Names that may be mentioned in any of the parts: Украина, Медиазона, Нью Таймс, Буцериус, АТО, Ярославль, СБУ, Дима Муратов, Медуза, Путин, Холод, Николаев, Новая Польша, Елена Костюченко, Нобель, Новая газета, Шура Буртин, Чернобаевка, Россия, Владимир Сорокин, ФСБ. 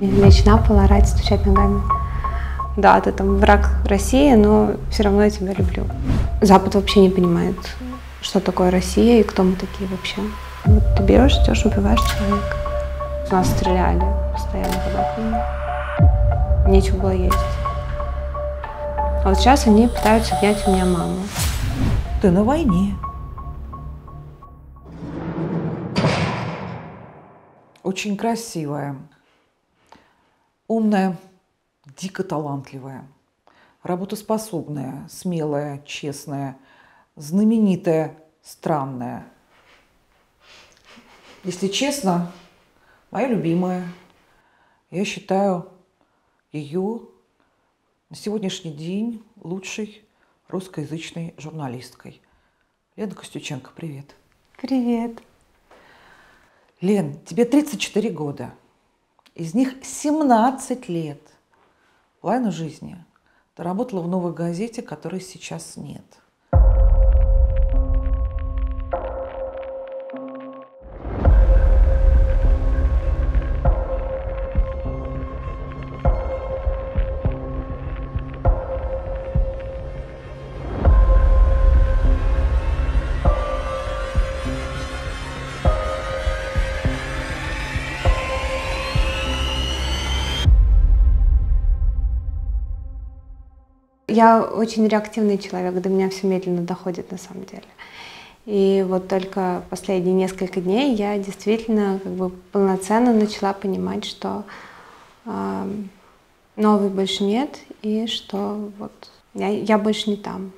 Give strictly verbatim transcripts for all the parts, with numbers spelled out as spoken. Лечь на пол, орать, стучать ногами. Да, ты там враг России, но все равно я тебя люблю. Запад вообще не понимает, что такое Россия и кто мы такие вообще. Вот ты берешь, идешь, убиваешь человека. Нас стреляли постоянно под окнами. Нечего было есть. А вот сейчас они пытаются отнять у меня маму. Ты на войне. Очень красивая, умная, дико талантливая, работоспособная, смелая, честная, знаменитая, странная. Если честно, моя любимая, я считаю ее на сегодняшний день лучшей русскоязычной журналисткой. Елена Костюченко, привет. Привет. Лен, тебе тридцать четыре года. Из них семнадцать лет плану жизни. Ты работала в «Новой газете», которой сейчас нет. Я очень реактивный человек, до меня все медленно доходит на самом деле. И вот только последние несколько дней я действительно как бы полноценно начала понимать, что э, новой больше нет и что вот я, я больше не там.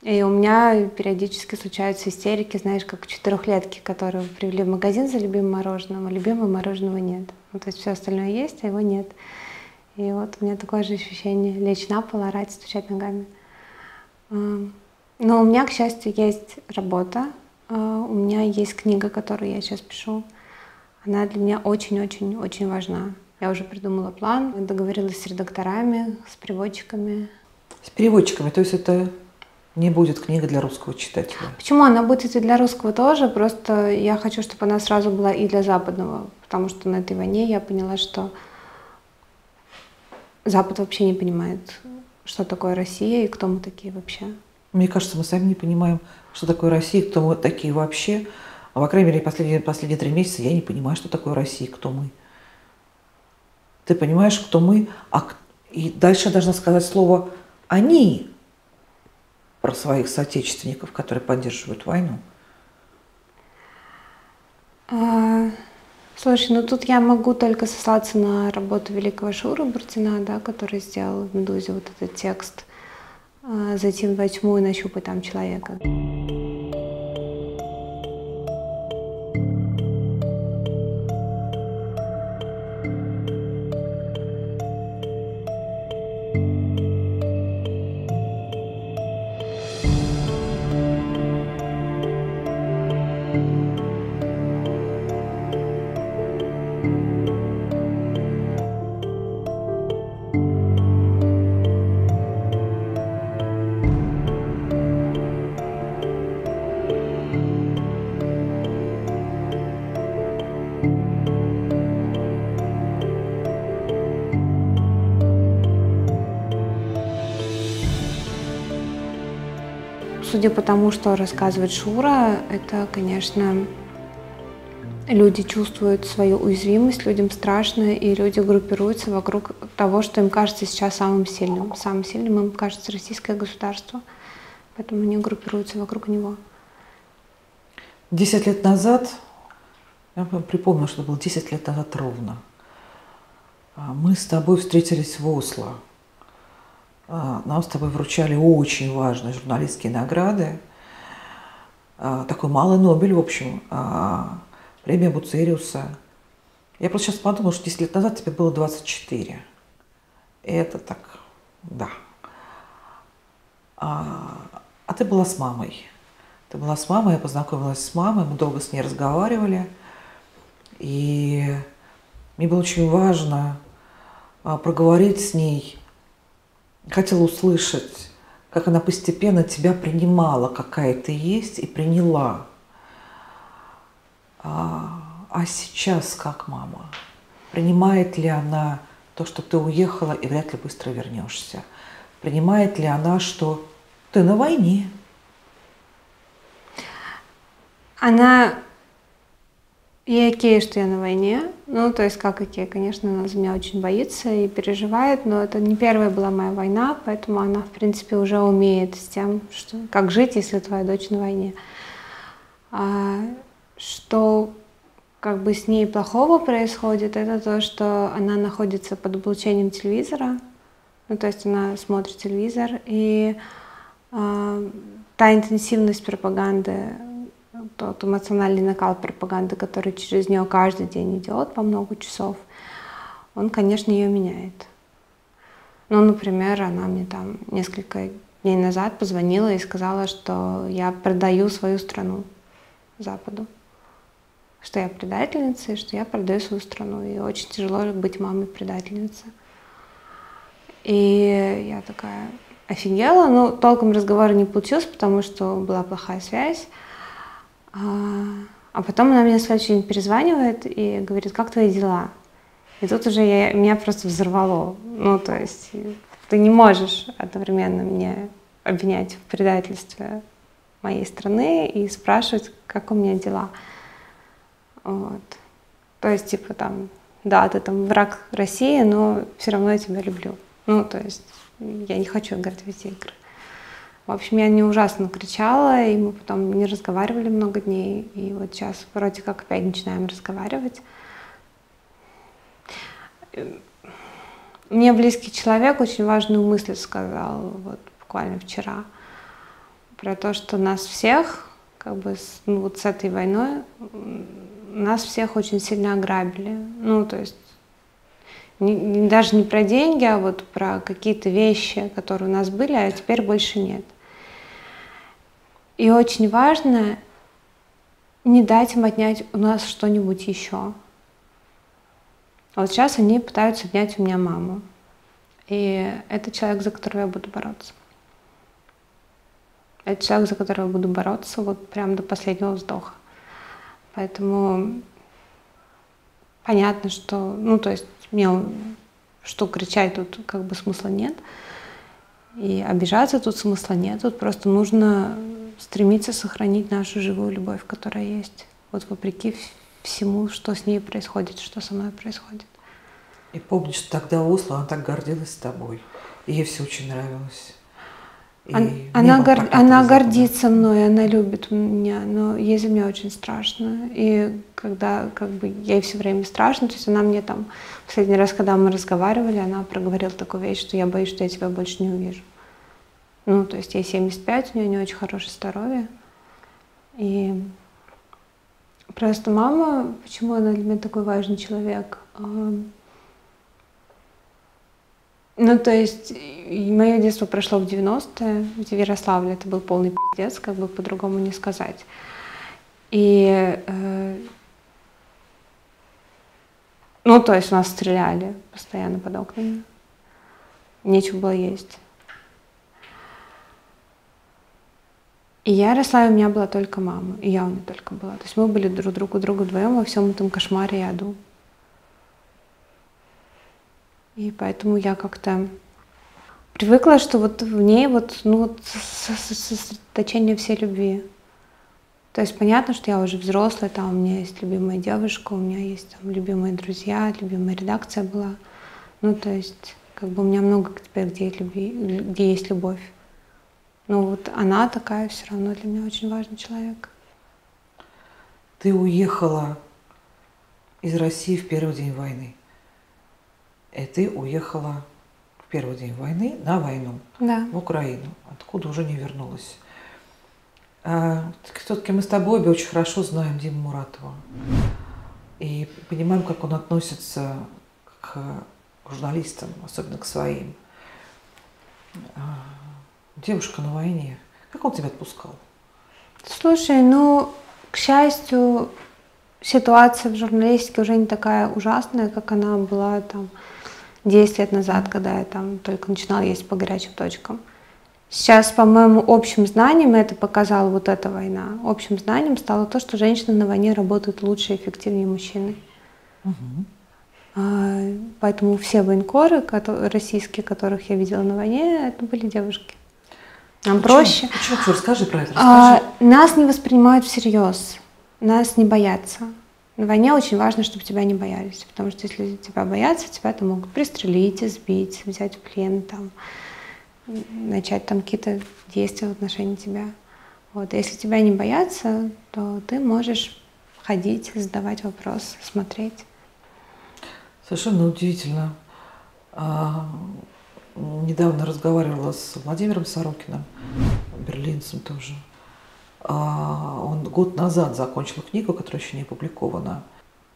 И у меня периодически случаются истерики, знаешь, как четырехлетки, которые привели в магазин за любимым мороженым, а любимого мороженого нет. Ну, то есть все остальное есть, а его нет. И вот у меня такое же ощущение – лечь на пол, орать, стучать ногами. Но у меня, к счастью, есть работа, у меня есть книга, которую я сейчас пишу. Она для меня очень-очень-очень важна. Я уже придумала план, договорилась с редакторами, с переводчиками. С переводчиками? То есть это не будет книга для русского читателя? Почему? Она будет и для русского тоже, просто я хочу, чтобы она сразу была и для западного, потому что на этой войне я поняла, что Запад вообще не понимает, что такое Россия и кто мы такие вообще. Мне кажется, мы сами не понимаем, что такое Россия и кто мы такие вообще. А, по крайней мере, последние, последние три месяца я не понимаю, что такое Россия и кто мы. Ты понимаешь, кто мы, а... и дальше я должна сказать слово «они» про своих соотечественников, которые поддерживают войну. А... Слушай, ну тут я могу только сослаться на работу великого Шуры Буртина, да, который сделал в «Медузе» вот этот текст «Зайти во тьму и нащупать там человека». Судя по тому, что рассказывает Шура, это, конечно, люди чувствуют свою уязвимость, людям страшно, и люди группируются вокруг того, что им кажется сейчас самым сильным. Самым сильным им кажется российское государство, поэтому они группируются вокруг него. Десять лет назад, я припомню, что было десять лет назад ровно, мы с тобой встретились в Осло. Нам с тобой вручали очень важные журналистские награды. Такой малый Нобель, в общем, премия Буцериуса. Я просто сейчас подумала, что десять лет назад тебе было двадцать четыре. И это так, да. А, а ты была с мамой. Ты была с мамой, я познакомилась с мамой, мы долго с ней разговаривали. И мне было очень важно проговорить с ней. Хотела услышать, как она постепенно тебя принимала, какая ты есть, и приняла. А, а сейчас как мама? Принимает ли она то, что ты уехала и вряд ли быстро вернешься? Принимает ли она, что ты на войне? Она... И окей, что я на войне. Ну, то есть, как окей, конечно, она за меня очень боится и переживает, но это не первая была моя война, поэтому она, в принципе, уже умеет с тем, что, как жить, если твоя дочь на войне. А, что как бы с ней плохого происходит, это то, что она находится под облучением телевизора. Ну, то есть она смотрит телевизор, и а, та интенсивность пропаганды, тот эмоциональный накал пропаганды, который через нее каждый день идет по много часов, он, конечно, ее меняет. Ну, например, она мне там несколько дней назад позвонила и сказала, что я продаю свою страну Западу, что я предательница и что я продаю свою страну, и очень тяжело быть мамой предательницы. И я такая офигела, ну, толком разговора не получилось, потому что была плохая связь. А потом она меня в следующий день перезванивает и говорит, как твои дела? И тут уже я, меня просто взорвало. Ну, то есть ты не можешь одновременно меня обвинять в предательстве моей страны и спрашивать, как у меня дела. Вот. То есть, типа, там, да, ты там враг России, но все равно я тебя люблю. Ну, то есть я не хочу играть в эти игры. В общем, я не ужасно кричала, и мы потом не разговаривали много дней. И вот сейчас вроде как опять начинаем разговаривать. Мне близкий человек очень важную мысль сказал вот буквально вчера. Про то, что нас всех, как бы ну, вот с этой войной, нас всех очень сильно ограбили. Ну, то есть не, даже не про деньги, а вот про какие-то вещи, которые у нас были, а теперь больше нет. И очень важно не дать им отнять у нас что-нибудь еще. Вот сейчас они пытаются отнять у меня маму. И это человек, за которого я буду бороться. Это человек, за которого я буду бороться вот прям до последнего вздоха. Поэтому понятно, что... Ну, то есть мне что кричать тут как бы смысла нет. И обижаться тут смысла нет. Тут просто нужно стремиться сохранить нашу живую любовь, которая есть. Вот вопреки всему, что с ней происходит, что со мной происходит. И помнишь, что тогда Осло, она так гордилась тобой. И ей все очень нравилось. И она она, гор... она гордится мной, она любит меня, но ей за меня очень страшно. И когда как бы, ей все время страшно, то есть она мне там... Последний раз, когда мы разговаривали, она проговорила такую вещь, что я боюсь, что я тебя больше не увижу. Ну, то есть ей семьдесят пять, у нее не очень хорошее здоровье. И просто мама, почему она для меня такой важный человек? Ну, то есть, мое детство прошло в девяностые, в Ярославле это был полный пиздец, как бы по-другому не сказать. И, э, ну, то есть, нас стреляли постоянно под окнами, нечего было есть. И я росла, и у меня была только мама, и я у нее только была. То есть, мы были друг другу другу вдвоем во всем этом кошмаре и аду. И поэтому я как-то привыкла, что вот в ней вот, ну, вот сосредоточение всей любви. То есть понятно, что я уже взрослая, там у меня есть любимая девушка, у меня есть там, любимые друзья, любимая редакция была. Ну, то есть как бы у меня много теперь, где есть, любви, где есть любовь. Но вот она такая все равно для меня очень важный человек. Ты уехала из России в первый день войны. И ты уехала в первый день войны на войну, да. В Украину, откуда уже не вернулась. А, все-таки мы с тобой обе очень хорошо знаем Диму Муратова. И понимаем, как он относится к журналистам, особенно к своим. А, девушка на войне. Как он тебя отпускал? Слушай, ну, к счастью, ситуация в журналистике уже не такая ужасная, как она была там десять лет назад, когда я там только начинала ездить по горячим точкам. Сейчас, по-моему, общим знанием, это показала вот эта война, общим знанием стало то, что женщины на войне работают лучше и эффективнее мужчины. Угу. Поэтому все военкоры российские, которых я видела на войне, это были девушки. Нам почему? Проще. Почему? Почему? Расскажи про это. Расскажи. Нас не воспринимают всерьез, нас не боятся. На войне очень важно, чтобы тебя не боялись, потому что если тебя боятся, тебя -то могут пристрелить, избить, взять в плен, там, начать там какие-то действия в отношении тебя. Вот. Если тебя не боятся, то ты можешь ходить, задавать вопросы, смотреть. Совершенно удивительно. А, недавно разговаривала с Владимиром Сорокиным, берлинцем тоже. А, он год назад закончил книгу, которая еще не опубликована.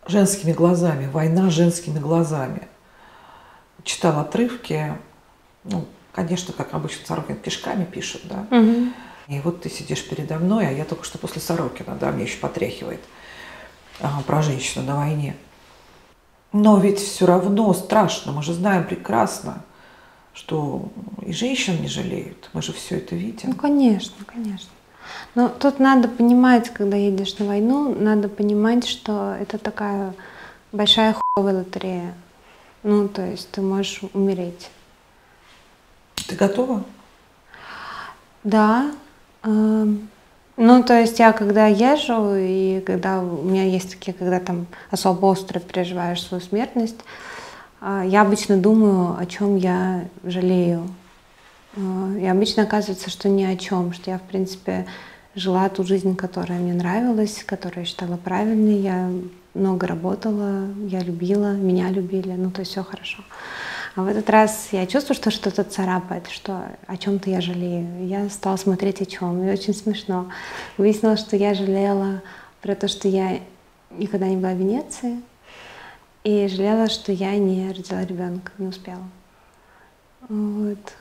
«Женскими глазами. Война женскими глазами». Читал отрывки. Ну, конечно, как обычно, Сорокин кишками пишет, да. Угу. И вот ты сидишь передо мной, а я только что после Сорокина, да, мне еще потряхивает а, про женщину на войне. Но ведь все равно страшно. Мы же знаем прекрасно, что и женщин не жалеют. Мы же все это видим. Ну, конечно, конечно. Но тут надо понимать, когда едешь на войну, надо понимать, что это такая большая хуевая лотерея. Ну, то есть ты можешь умереть. Ты готова? Да. Ну, то есть я когда езжу, и когда у меня есть такие, когда там особо остро переживаешь свою смертность, я обычно думаю, о чем я жалею. И обычно оказывается, что ни о чем, что я, в принципе, жила ту жизнь, которая мне нравилась, которую я считала правильной, я много работала, я любила, меня любили, ну, то есть все хорошо. А в этот раз я чувствую, что что-то царапает, что о чем-то я жалею. Я стала смотреть о чем, и очень смешно. Выяснилось, что я жалела про то, что я никогда не была в Венеции, и жалела, что я не родила ребенка, не успела. Вот.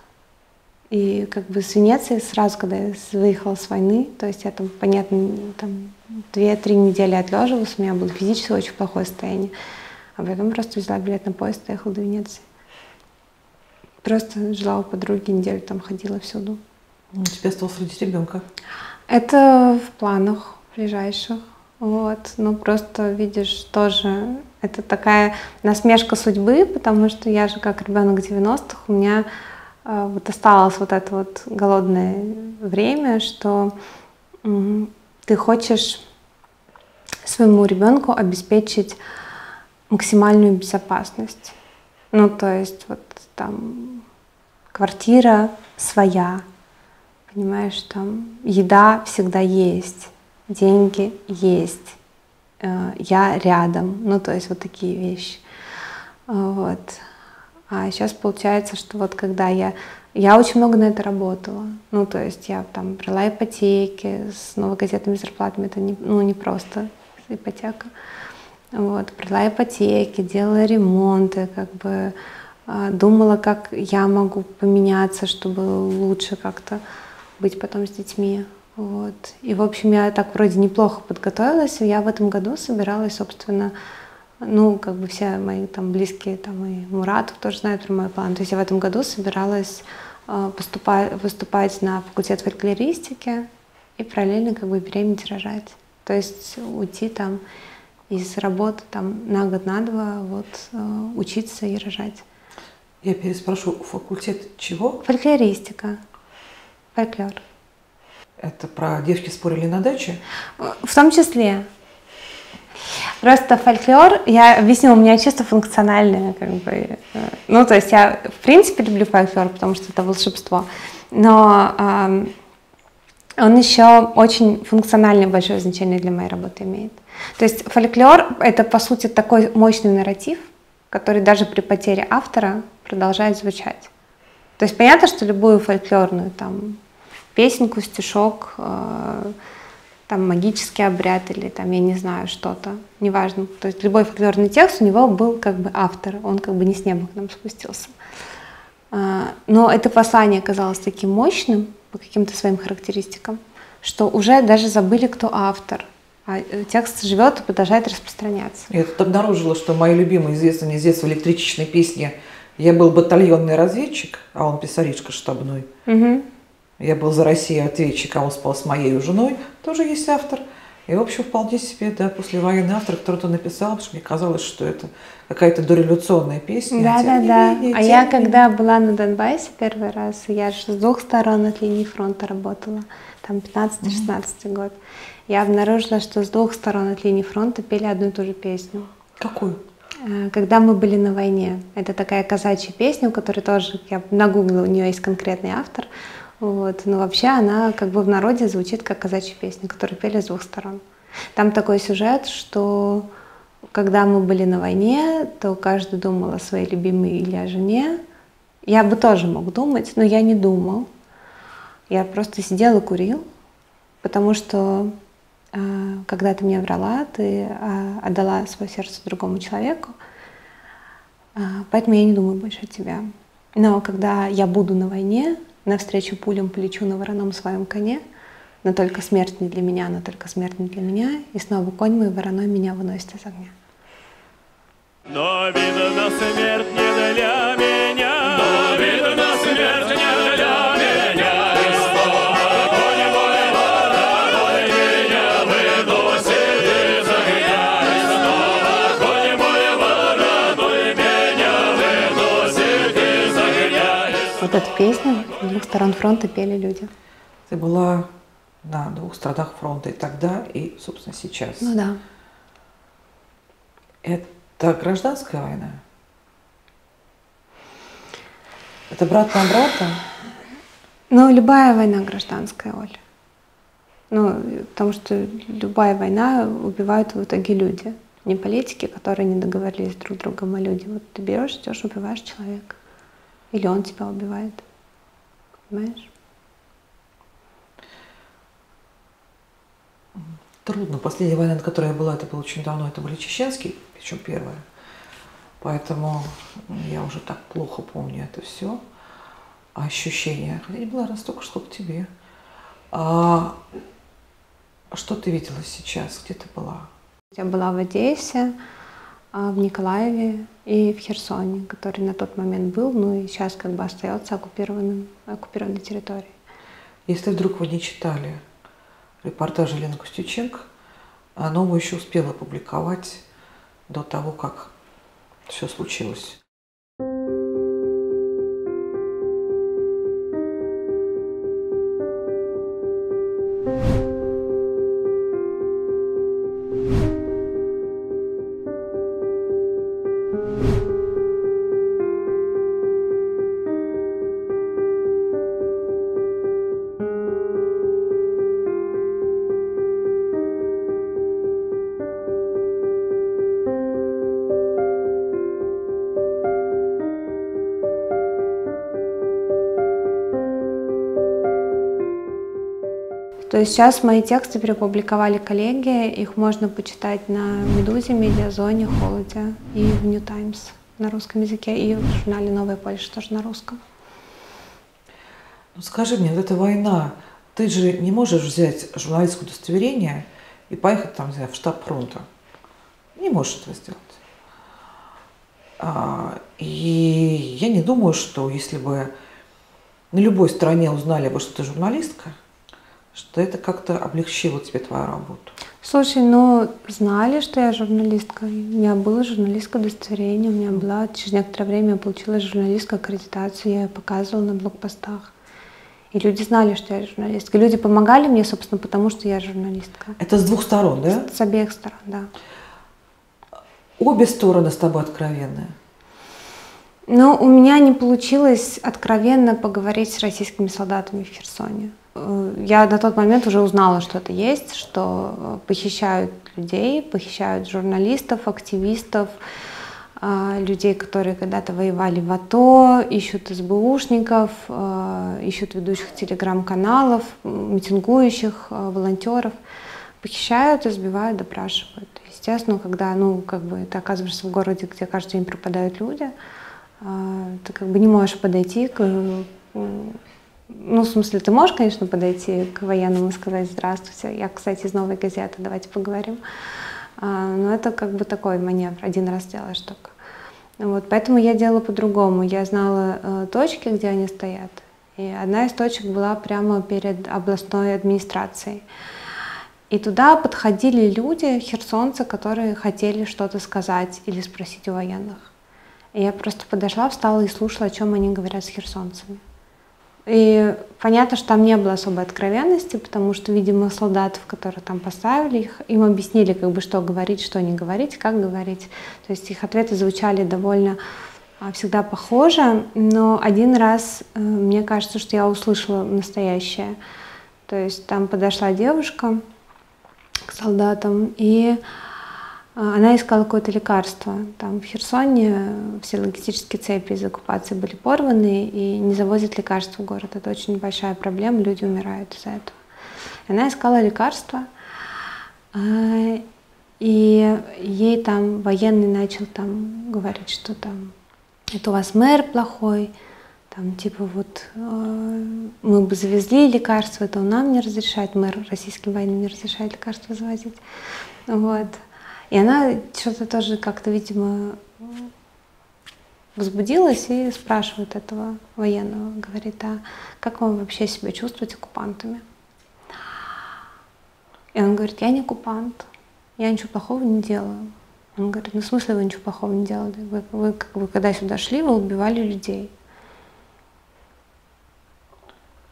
И как бы с Венеции сразу, когда я выехала с войны, то есть я там, понятно, там две-три недели отлеживалась, у меня было физически очень плохое состояние, а потом просто взяла билет на поезд и доехала до Венеции. Просто жила у подруги неделю, там ходила всюду. У тебя осталось родить ребенка? Это в планах ближайших. Вот. Ну, просто, видишь, тоже это такая насмешка судьбы, потому что я же как ребенок девяностых, у меня э, вот осталось вот это вот голодное время, что э, ты хочешь своему ребенку обеспечить максимальную безопасность. Ну, то есть, вот там квартира своя, понимаешь, там еда всегда есть, деньги есть, э, я рядом, ну, то есть, вот такие вещи. Вот. А сейчас получается, что вот когда я... Я очень много на это работала, ну, то есть, я там брала ипотеки с новой газетными зарплатами, это не, ну, не просто ипотека. Вот, брала ипотеки, делала ремонты, как бы думала, как я могу поменяться, чтобы лучше как-то быть потом с детьми. Вот. И, в общем, я так вроде неплохо подготовилась, и я в этом году собиралась, собственно, ну, как бы все мои там близкие, там и Муратов тоже знают про мой план. То есть я в этом году собиралась поступать, поступать на факультет фольклористики и параллельно как бы беременеть, рожать. То есть уйти там из работы там на год, на два, вот, учиться и рожать. Я переспрошу, факультет чего? Фольклористика. Фольклор. Это про девки спорили на даче? В том числе. Просто фольклор, я объяснила, у меня чисто функциональное, как бы. Ну, то есть я, в принципе, люблю фольклор, потому что это волшебство. Но э, он еще очень функциональное большое значение для моей работы имеет. То есть фольклор — это, по сути, такой мощный нарратив, который даже при потере автора продолжает звучать. То есть понятно, что любую фольклорную там песенку, стишок, э, там магический обряд или там, я не знаю, что-то, неважно. То есть любой фольклорный текст, у него был как бы автор, он как бы не с неба к нам спустился. Э, но это послание оказалось таким мощным по каким-то своим характеристикам, что уже даже забыли, кто автор. А текст живет и продолжает распространяться. Я тут обнаружила, что мои любимые известные из детства электричечной песни «Я был батальонный разведчик, а он писаришка штабной», угу. «Я был за Россию ответчик, а он спал с моей женой», тоже есть автор. И, в общем, вполне себе, да, послевоенный автор кто-то написал, потому что мне казалось, что это какая-то дореволюционная песня. Да, да, да. А я, когда была на Донбассе первый раз, я же с двух сторон от линии фронта работала, там пятнадцатый-шестнадцатый год, я обнаружила, что с двух сторон от линии фронта пели одну и ту же песню. Какую? «Когда мы были на войне». Это такая казачья песня, у которой тоже, я нагуглила, у нее есть конкретный автор. Вот. Но вообще она как бы в народе звучит как казачья песня, которую пели с двух сторон. Там такой сюжет, что когда мы были на войне, то каждый думал о своей любимой или о жене. Я бы тоже мог думать, но я не думал. Я просто сидел и курил, потому что когда ты мне врала, ты отдала свое сердце другому человеку, поэтому я не думаю больше о тебе. Но когда я буду на войне, навстречу пулям полечу на вороном своем коне, но только смерть не для меня, но только смерть не для меня, и снова конь мой вороной меня выносит из огня. Но видно, смерть не для меня, но видно, смерть не для меня. Вот эту песню с двух сторон фронта пели люди. Ты была на двух сторонах фронта и тогда, и, собственно, сейчас. Ну да. Это гражданская война? Это брат на брата? Ну, любая война гражданская, Оль. Ну, потому что любая война, убивают в итоге люди. Не политики, которые не договорились друг с другом, а люди. Вот ты берешь, идешь, убиваешь человека. Или он тебя убивает, понимаешь? Трудно. Последняя война, на которой я была, это было очень давно, это были чеченские, причем первая. Поэтому я уже так плохо помню это все. Ощущения. Я не была настолько, сколько тебе. А что ты видела сейчас? Где ты была? Я была в Одессе, в Николаеве и в Херсоне, который на тот момент был, ну и сейчас как бы остается оккупированным, оккупированной территорией. Если вдруг вы не читали репортаж Елены Костюченко, она его еще успела опубликовать до того, как все случилось. То есть сейчас мои тексты перепубликовали коллеги, их можно почитать на Медузе, Медиазоне, Холоде и в Нью Таймс на русском языке, и в журнале «Новая Польша» тоже на русском. Ну, скажи мне, вот эта война, ты же не можешь взять журналистское удостоверение и поехать там, не знаю, в штаб фронта. Не можешь этого сделать. А, и я не думаю, что если бы на любой стране узнали бы, что ты журналистка, что это как-то облегчило тебе твою работу? Слушай, ну, знали, что я журналистка. У меня было журналистское удостоверение, у меня была, через некоторое время я получила журналистскую аккредитацию, я ее показывала на блокпостах. И люди знали, что я журналистка. Люди помогали мне, собственно, потому что я журналистка. Это с двух сторон, да? С, с обеих сторон, да. Обе стороны с тобой откровенные? Ну, у меня не получилось откровенно поговорить с российскими солдатами в Херсоне. Я на тот момент уже узнала, что это есть, что похищают людей, похищают журналистов, активистов, людей, которые когда-то воевали в АТО, ищут СБУшников, ищут ведущих телеграм-каналов, митингующих, волонтеров. Похищают, избивают, допрашивают. Естественно, когда ну, как бы, ты оказываешься в городе, где каждый день пропадают люди, ты как бы не можешь подойти к... Ну, в смысле, ты можешь, конечно, подойти к военным и сказать «Здравствуйте». Я, кстати, из «Новой газеты», давайте поговорим. Но это как бы такой маневр, один раз делаешь только. Вот, поэтому я делала по-другому. Я знала точки, где они стоят. И одна из точек была прямо перед областной администрацией. И туда подходили люди, херсонцы, которые хотели что-то сказать или спросить у военных. И я просто подошла, встала и слушала, о чем они говорят с херсонцами. И понятно, что там не было особой откровенности, потому что, видимо, солдатов, которые там поставили, их, им объяснили, как бы, что говорить, что не говорить, как говорить. То есть их ответы звучали довольно всегда похоже, но один раз, мне кажется, что я услышала настоящее. То есть там подошла девушка к солдатам, и она искала какое-то лекарство. Там в Херсоне все логистические цепи из оккупации были порваны, и не завозят лекарства в город. Это очень большая проблема, люди умирают из-за этого. Она искала лекарство, и ей там военный начал там говорить, что там это у вас мэр плохой, там типа вот э, мы бы завезли лекарства, это он нам не разрешает, мэр российским военным не разрешает лекарства завозить. Вот. И она что-то тоже как-то, видимо, возбудилась и спрашивает этого военного, говорит, а как вам вообще себя чувствовать оккупантами? И он говорит, я не оккупант, я ничего плохого не делаю. Он говорит, ну в смысле вы ничего плохого не делали? Вы, вы, как бы, когда сюда шли, вы убивали людей.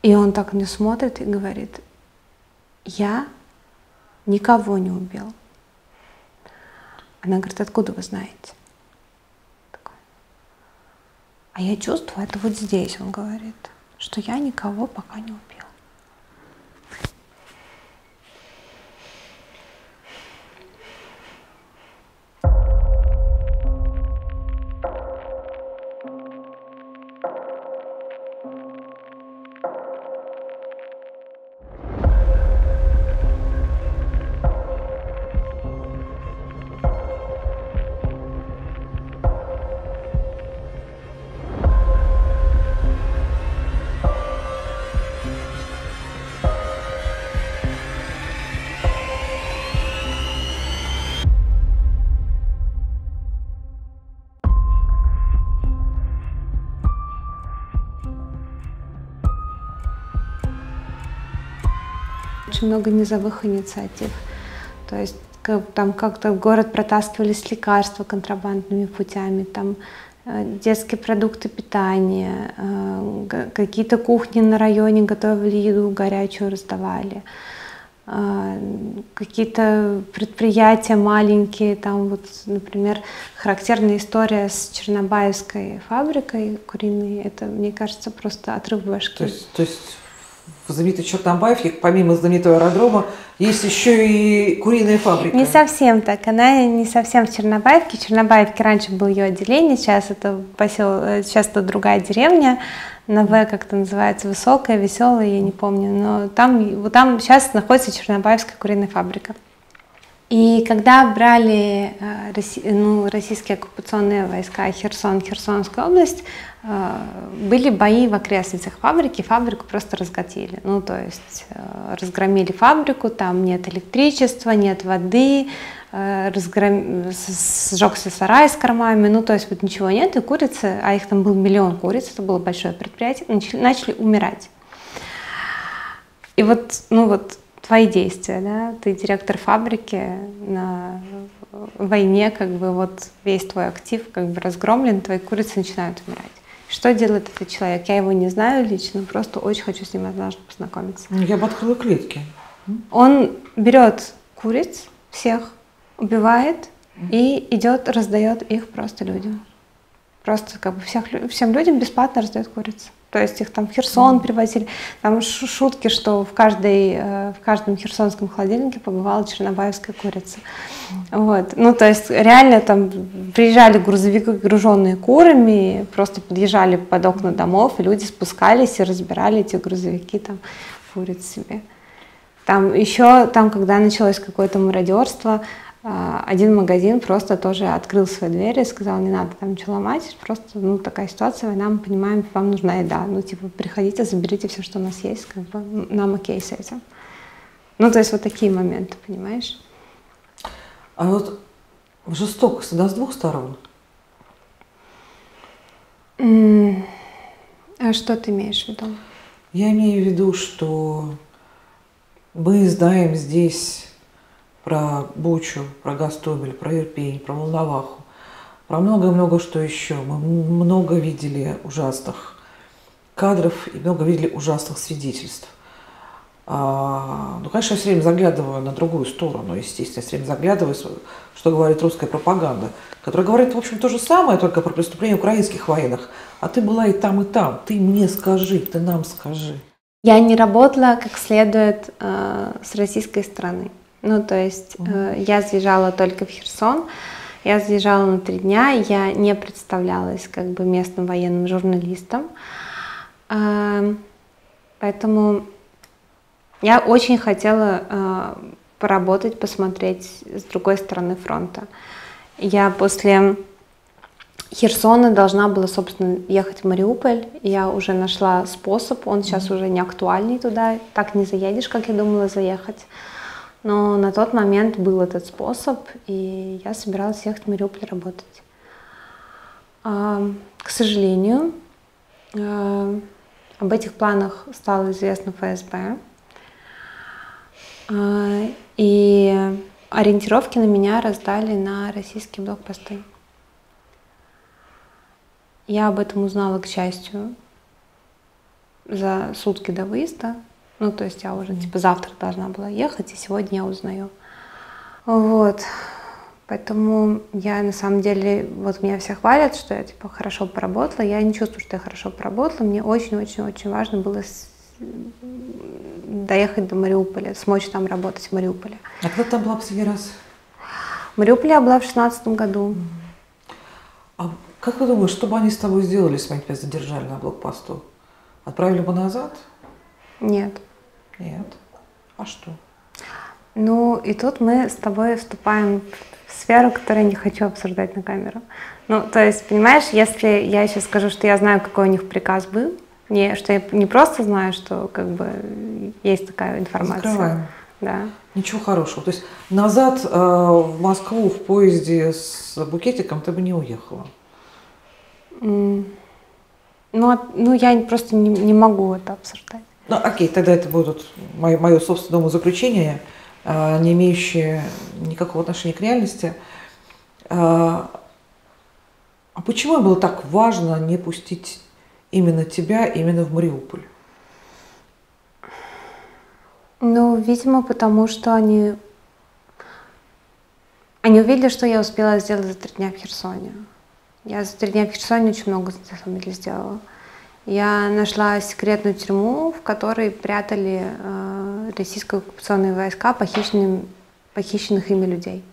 И он так на меня смотрит и говорит, я никого не убил. Она говорит, откуда вы знаете? А я чувствую, это вот здесь, он говорит, что я никого пока не убил. Много низовых инициатив. То есть как, там как-то в город протаскивались лекарства контрабандными путями, там э, детские продукты питания, э, какие-то кухни на районе готовили еду, горячую раздавали. Э, какие-то предприятия маленькие, там вот, например, характерная история с чернобаевской фабрикой куриной, это, мне кажется, просто отрыв башки. То есть, то есть... В знаменитой Чернобаевке, помимо знаменитого аэродрома, есть еще и куриная фабрика. Не совсем так. Она не совсем в Чернобаевке. В Чернобаевке раньше было ее отделение, сейчас это, посел... сейчас это другая деревня. На В как-то называется, высокая, веселая, я не помню. Но там, вот там сейчас находится Чернобаевская куриная фабрика. И когда брали ну, российские оккупационные войска Херсон, Херсонскую область, были бои в окрестностях фабрики, фабрику просто разгатили. Ну, то есть разгромили фабрику, там нет электричества, нет воды, разгром... сжегся сарай с кормами, ну, то есть вот ничего нет, и курицы, а их там был миллион куриц, это было большое предприятие, начали, начали умирать. И вот, ну вот, твои действия, да? Ты директор фабрики на войне, как бы вот весь твой актив как бы разгромлен, твои курицы начинают умирать. Что делает этот человек? Я его не знаю лично, просто очень хочу с ним однажды познакомиться. Я бы открыла клетки. Он берет куриц всех, убивает и идет, раздает их просто людям. Просто как бы всех, всем людям бесплатно раздает куриц. То есть их там в Херсон привозили. Там шутки, что в, каждой, в каждом херсонском холодильнике побывала чернобаевская курица. Вот. Ну, то есть реально там приезжали грузовики, груженные курами, просто подъезжали под окна домов, и люди спускались и разбирали эти грузовики там куриц себе. Там еще, там, когда началось какое-то мародерство, один магазин просто тоже открыл свои двери и сказал, не надо там ничего ломать, просто ну, такая ситуация, война, мы понимаем, вам нужна еда. Ну, типа, приходите, заберите все, что у нас есть, как бы нам окей с этим. Ну, то есть вот такие моменты, понимаешь? А вот жестокость, да, с двух сторон? Mm. А что ты имеешь в виду? Я имею в виду, что мы знаем здесь про Бучу, про Гостомель, про Ирпень, про Волноваху, про много-много что еще. Мы много видели ужасных кадров и много видели ужасных свидетельств. А, ну, конечно, я все время заглядываю на другую сторону, естественно, я все время заглядываю, что говорит русская пропаганда, которая говорит, в общем, то же самое, только про преступления украинских военных. А ты была и там, и там. Ты мне скажи, ты нам скажи. Я не работала как следует э, с российской стороны. Ну, то есть э, я съезжала только в Херсон, я съезжала на три дня, я не представлялась как бы местным военным журналистом. Э, поэтому я очень хотела э, поработать, посмотреть с другой стороны фронта. Я после Херсона должна была, собственно, ехать в Мариуполь. Я уже нашла способ, он сейчас уже не актуальный туда. Так не заедешь, как я думала, заехать. Но на тот момент был этот способ, и я собиралась ехать в Мариуполь работать. А, к сожалению, а, об этих планах стало известно ФСБ. А, и ориентировки на меня раздали на российские блокпосты. Я об этом узнала, к счастью, за сутки до выезда. Ну, то есть я уже, типа, завтра должна была ехать, и сегодня я узнаю. Вот. Поэтому я, на самом деле, вот меня все хвалят, что я, типа, хорошо поработала. Я не чувствую, что я хорошо поработала. Мне очень-очень-очень важно было с... доехать до Мариуполя, смочь там работать в Мариуполе. А кто там была последний раз? В Мариуполе я была в шестнадцатом году. А как ты думаешь, что бы они с тобой сделали, если бы тебя задержали на блокпосту? Отправили бы назад? Нет. Нет. А что? Ну, и тут мы с тобой вступаем в сферу, которую я не хочу обсуждать на камеру. Ну, то есть, понимаешь, если я еще скажу, что я знаю, какой у них приказ был, не, что я не просто знаю, что как бы есть такая информация. Закрываем. Да. Ничего хорошего. То есть назад э, в Москву в поезде с букетиком ты бы не уехала? Mm. Ну, ну, я просто не, не могу это обсуждать. Ну, окей, тогда это будут мои, мое собственное заключение, не имеющее никакого отношения к реальности. А почему было так важно не пустить именно тебя, именно в Мариуполь? Ну, видимо, потому что они... Они увидели, что я успела сделать за три дня в Херсоне. Я за три дня в Херсоне очень много, на самом деле, сделала. Я нашла секретную тюрьму, в которой прятали э, российские оккупационные войска похищенным, похищенных ими людей,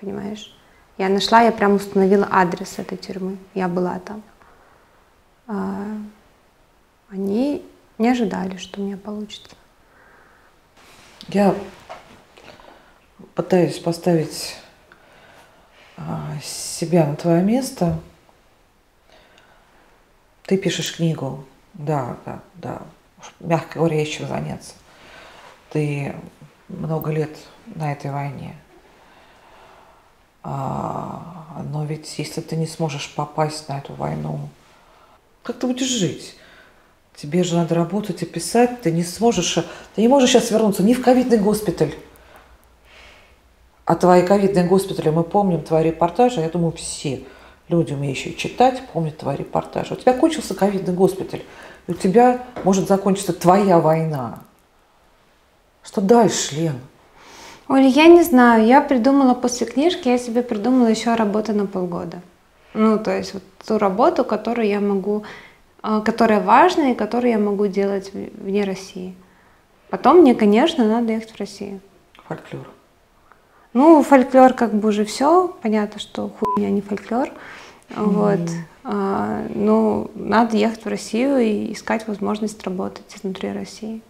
понимаешь? Я нашла, я прям установила адрес этой тюрьмы, я была там. Э, они не ожидали, что у меня получится. Я пытаюсь поставить э, себя на твое место. Ты пишешь книгу, да, да, да, мягко говоря, есть чем заняться. Ты много лет на этой войне. А, но ведь если ты не сможешь попасть на эту войну, как ты будешь жить? Тебе же надо работать и писать, ты не сможешь, ты не можешь сейчас вернуться ни в ковидный госпиталь. А твои ковидные госпитали, мы помним твои репортажи, я думаю, все. Люди, умеющие читать, помнят твои репортажи. У тебя кончился ковидный госпиталь, и у тебя может закончиться твоя война. Что дальше, Лен? Оль, я не знаю. Я придумала после книжки, я себе придумала еще работу на полгода. Ну, то есть вот ту работу, которую я могу, которая важна и которую я могу делать вне России. Потом мне, конечно, надо ехать в Россию. Фольклор. Ну, фольклор как бы уже все. Понятно, что хуйня не фольклор. Вот. А, ну, надо ехать в Россию и искать возможность работать внутри России.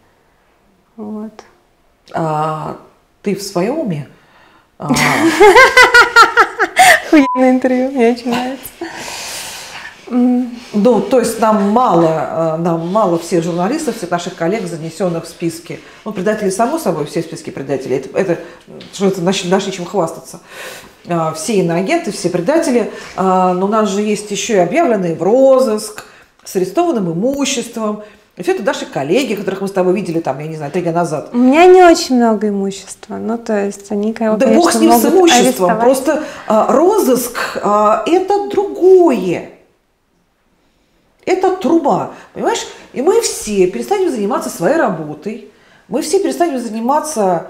Вот. А, ты в своем уме? Хуйное интервью, мне очень нравится. Ну, то есть нам мало, нам мало всех журналистов, всех наших коллег, занесенных в списки. Ну, предатели, само собой, все в списке предателей. Это, это что это значит, даже чем хвастаться. Все иноагенты, все предатели. Но у нас же есть еще и объявленные в розыск, с арестованным имуществом. И все это наши коллеги, которых мы с тобой видели, там, я не знаю, три дня назад. У меня не очень много имущества. Ну, то есть они, кого, да, конечно, бог с ним, могут с имуществом. Арестовать. Просто а, розыск а, – это другое. Это труба, понимаешь? И мы все перестанем заниматься своей работой. Мы все перестанем заниматься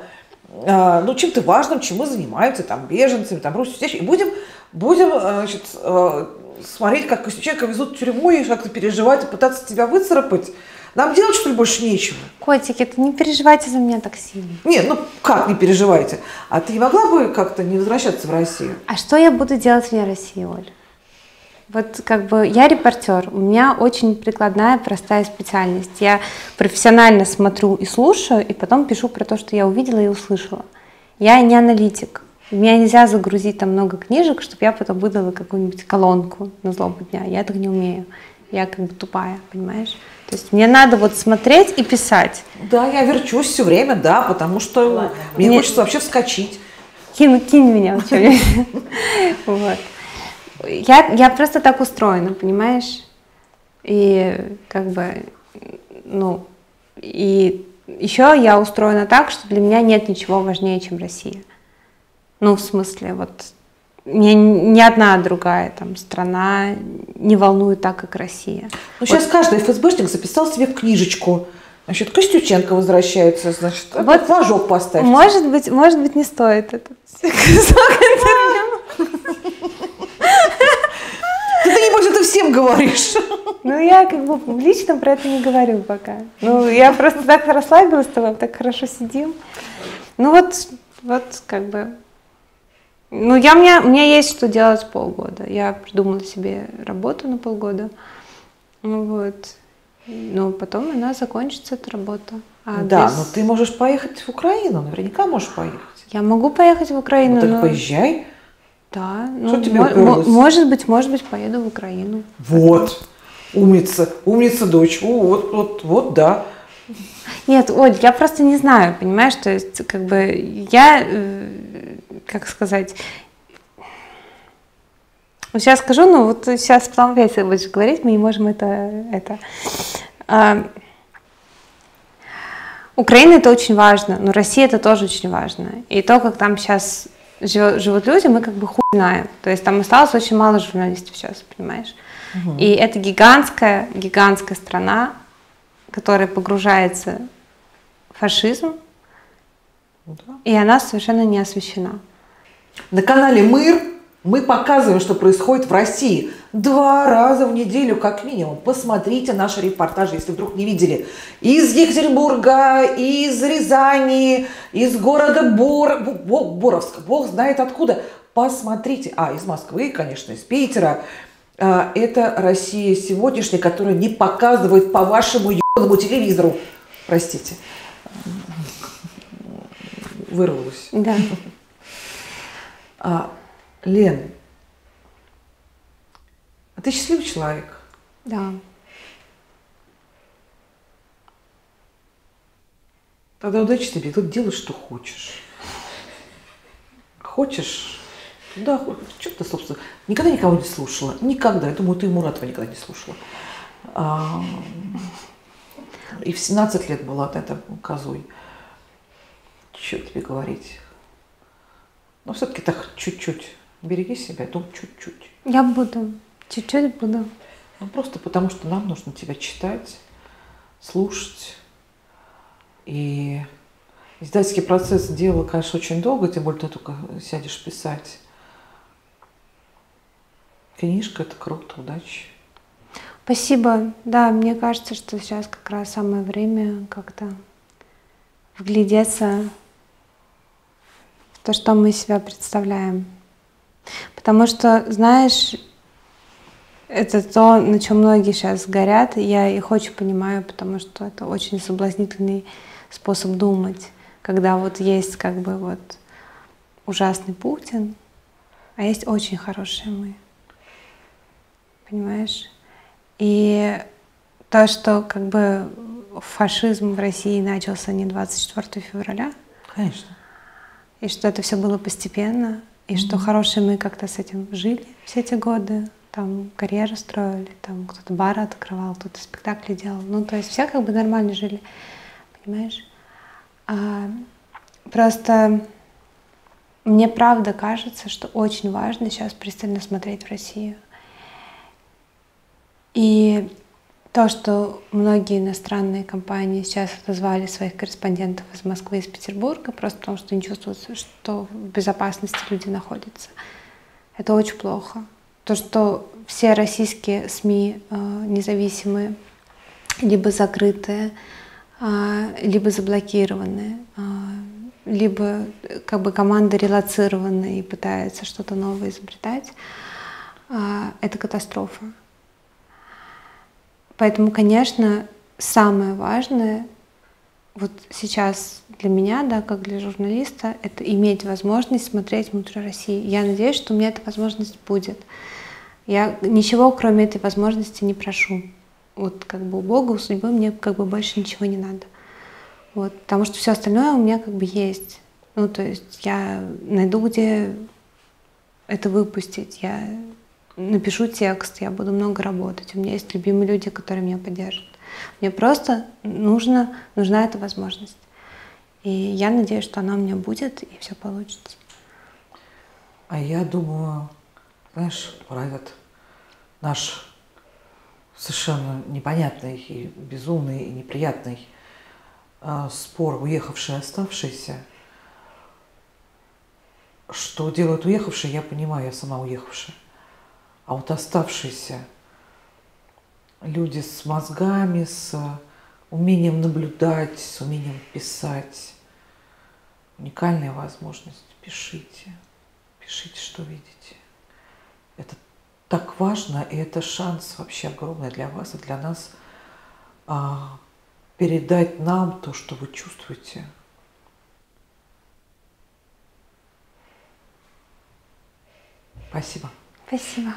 а, ну, чем-то важным, чем мы занимаемся, там, беженцами, там, русскими. И будем, будем значит, а, смотреть, как человека везут в тюрьму и как-то переживать, и пытаться тебя выцарапать. Нам делать, что ли, больше нечего? Котики, это не переживайте за меня так сильно. Нет, ну как не переживайте? А ты не могла бы как-то не возвращаться в Россию? А что я буду делать вне России, Оль? Вот как бы я репортер, у меня очень прикладная, простая специальность. Я профессионально смотрю и слушаю, и потом пишу про то, что я увидела и услышала. Я не аналитик. Меня нельзя загрузить там много книжек, чтобы я потом выдала какую-нибудь колонку на злобу дня. Я так не умею. Я как бы тупая, понимаешь? То есть мне надо вот смотреть и писать. Да, я верчусь все время, да, потому что ладно, мне, мне хочется вообще вскочить. Кинь, кинь меня вообще. Я просто так устроена, понимаешь? И как бы, ну, и еще я устроена так, что для меня нет ничего важнее, чем Россия. Ну, в смысле, вот ни, ни одна другая там страна не волнует так, как Россия. Ну, вот. Сейчас каждый эф эс бэшник записал себе в книжечку. Значит, Костюченко возвращается, значит, вот флажок поставьте. Может быть, может быть, не стоит этот Ты не больше это всем говоришь. Ну, я как бы публично про это не говорю пока. Ну, я просто так расслабилась с тобой, так хорошо сидим. Ну, вот, вот как бы... Ну, я, у, меня, у меня есть что делать полгода. Я придумала себе работу на полгода. Вот. Но потом она закончится, эта работа. А да, без... но ты можешь поехать в Украину. Наверняка можешь поехать. Я могу поехать в Украину. Ну, так но... поезжай. Да. Что ну, тебе уперлось? Может быть, может быть, поеду в Украину. Вот. Умница. Умница, дочь. О, вот, вот, вот, да. Нет, Оль, я просто не знаю, понимаешь? То есть, как бы, я... Как сказать? Вот сейчас скажу, ну вот сейчас потом опять будешь говорить, мы не можем это... это. А, Украина это очень важно, но Россия это тоже очень важно. И то, как там сейчас живет, живут люди, мы как бы хуй знаем. То есть там осталось очень мало журналистов сейчас, понимаешь? Угу. И это гигантская, гигантская страна, которая погружается в фашизм, да. И она совершенно не освещена. На канале «Мир» мы показываем, что происходит в России два раза в неделю, как минимум. Посмотрите наши репортажи, если вдруг не видели. Из Екатеринбурга, из Рязани, из города Бор... Боровска. Бог знает откуда. Посмотрите. А, из Москвы, конечно, из Питера. Это Россия сегодняшняя, которая не показывает по вашему ебаному телевизору. Простите. Вырвалась. Да. А, Лен, а ты счастливый человек? Да. Тогда удачи тебе, тут делай, что хочешь. Хочешь? Да, хочешь. Что ты, собственно, никогда никого не слушала? Никогда. Я думаю, ты и Муратова никогда не слушала. А, и в семнадцать лет была от этого козой. Что тебе говорить? Ну, все-таки так чуть-чуть. Береги себя, думай чуть-чуть. Я буду. Чуть-чуть буду. Ну, просто потому, что нам нужно тебя читать, слушать. И издательский процесс дела, конечно, очень долго, тем более ты только сядешь писать. Книжка – это круто, удачи. Спасибо. Да, мне кажется, что сейчас как раз самое время как-то вглядеться... то, что мы себя представляем. Потому что, знаешь, это то, на чем многие сейчас горят, и я их очень понимаю, потому что это очень соблазнительный способ думать, когда вот есть как бы вот ужасный Путин, а есть очень хорошие мы. Понимаешь? И то, что как бы фашизм в России начался не двадцать четвёртого февраля. Конечно. И что это все было постепенно, и mm-hmm. что хорошие мы как-то с этим жили все эти годы, там карьеры строили, там кто-то бары открывал, кто-то спектакли делал. Ну, то есть все как бы нормально жили, понимаешь? А, просто мне правда кажется, что очень важно сейчас пристально смотреть в Россию. И то, что многие иностранные компании сейчас отозвали своих корреспондентов из Москвы и из Петербурга, просто потому что не чувствуют, что в безопасности люди находятся. Это очень плохо. То, что все российские СМИ независимые, либо закрытые, либо заблокированы, либо как бы команды релоцированы и пытаются что-то новое изобретать, это катастрофа. Поэтому, конечно, самое важное вот сейчас для меня, да, как для журналиста, это иметь возможность смотреть внутри России. Я надеюсь, что у меня эта возможность будет. Я ничего, кроме этой возможности, не прошу. Вот как бы у Бога, у судьбы мне как бы больше ничего не надо. Вот, потому что все остальное у меня как бы есть. Ну, то есть я найду, где это выпустить. Я напишу текст, я буду много работать. У меня есть любимые люди, которые меня поддержат. Мне просто нужно, нужна эта возможность. И я надеюсь, что она у меня будет, и все получится. А я думаю, знаешь, про этот наш совершенно непонятный и безумный, и неприятный э, спор уехавшие и оставшиеся. Что делают уехавшие, я понимаю, я сама уехавшая. А вот оставшиеся люди с мозгами, с умением наблюдать, с умением писать. Уникальная возможность. Пишите. Пишите, что видите. Это так важно, и это шанс вообще огромный для вас и для нас а, передать нам то, что вы чувствуете. Спасибо. Спасибо.